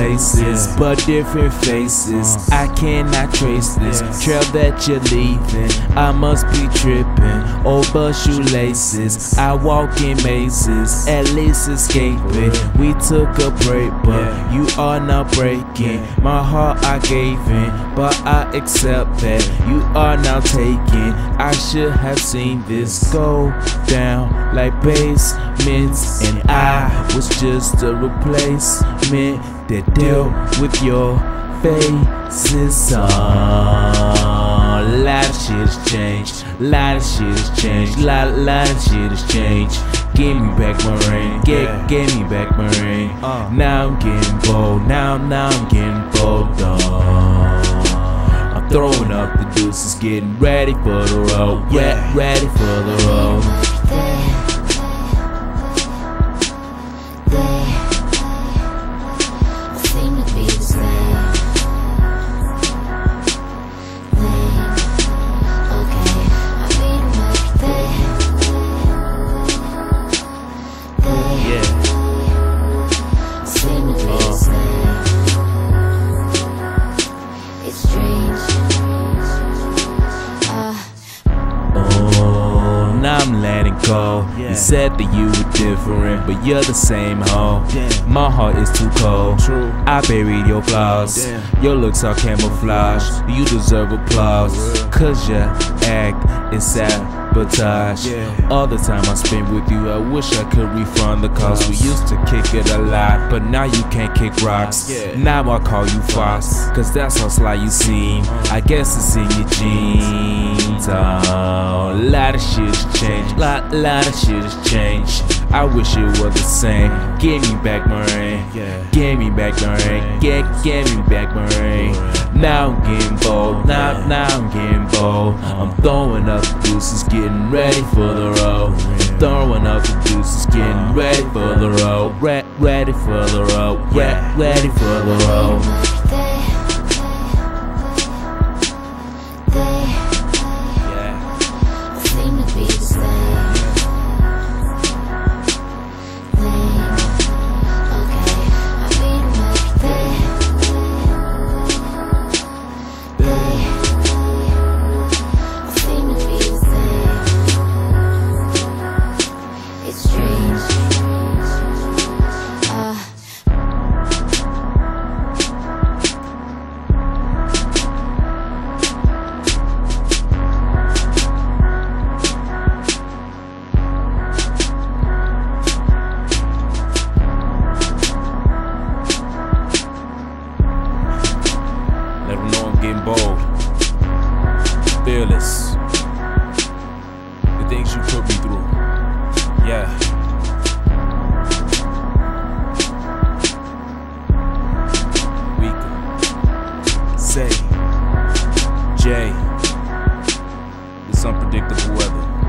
places, but different faces. I cannot trace this trail that you're leaving. I must be tripping over shoelaces. I walk in mazes, at least escaping. We took a break, but you are not breaking. My heart I gave in, but I accept that you are now taking. I should have seen this go down like basements, and I was just a replacement that dealt with your faces. A lot of shit has changed, a lot of shit has changed, a lot of shit has changed. Give me back my ring, give me back my ring. Now I'm getting bold, now I'm getting bold. I'm throwing up the deuces, getting ready for the road, ready for the road. I'm letting go. You said that you were different, but you're the same hoe. My heart is too cold. I buried your flaws. Your looks are camouflaged. You deserve applause, cause your act is sabotage. All the time I spend with you, I wish I could refund the cost. We used to kick it a lot, but now you can't kick rocks. Now I call you Fox, cause that's how sly you seem. I guess it's in your jeans. A lot of shit's changed, lot of shit has changed. I wish it was the same. Give me back my ring, give me back my ring, give me back my ring. Now I'm getting bold, now I'm getting bold. I'm throwing up the deuces, getting ready for the road. Throwing up the deuces, getting ready for the road. Ready for the road, ready for the road. Let them know I'm getting bold, fearless. The things you put me through, Wekazay Jay. It's unpredictable weather.